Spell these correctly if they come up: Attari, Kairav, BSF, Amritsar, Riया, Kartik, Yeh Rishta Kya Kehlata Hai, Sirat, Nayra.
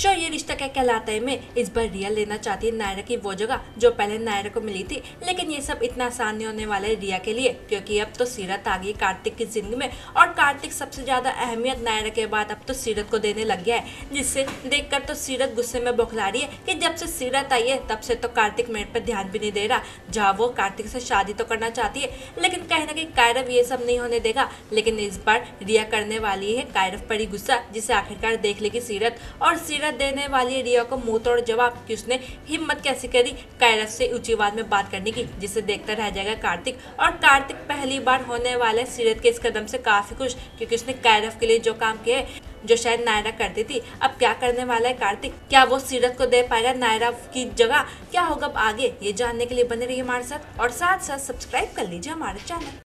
Show ये रिश्ता क्या कहलाता है में इस बार रिया लेना चाहती है नायरा की वो जगह जो पहले नायरा को मिली थी। लेकिन ये सब इतना आसान नहीं होने वाला है रिया के लिए, क्योंकि अब तो सीरत आ गई कार्तिक की जिंदगी में और कार्तिक सबसे ज्यादा अहमियत नायरा के बाद अब तो सीरत को देने लग गया है, जिससे देखकर तो सीरत गुस्से में बौखला रही है कि जब से सीरत आई है तब से तो कार्तिक मेरे पर ध्यान भी नहीं दे रहा। जहाँ वो कार्तिक से शादी तो करना चाहती है लेकिन कहीं ना कहीं कायरव ये सब नहीं होने देगा। लेकिन इस बार रिया करने वाली है कायरव पर ही गुस्सा, जिसे आखिरकार देख लेगी सीरत, और सीरत देने वाली है रिया को मुंह तोड़ जवाब कि उसने हिम्मत कैसे करी कायरव से ऊंची आवाज में बात करने की, जिसे देखता रह जाएगा कार्तिक। और कार्तिक पहली बार होने वाला है सीरत के इस कदम से काफी खुश, क्योंकि उसने कायरव के लिए जो काम किए जो शायद नायरा करती थी। अब क्या करने वाला है कार्तिक, क्या वो सीरत को दे पाएगा नायरा की जगह, क्या होगा अब आगे, ये जानने के लिए बने रहिए हमारे साथ और साथ साथ सब्सक्राइब कर लीजिए हमारा चैनल।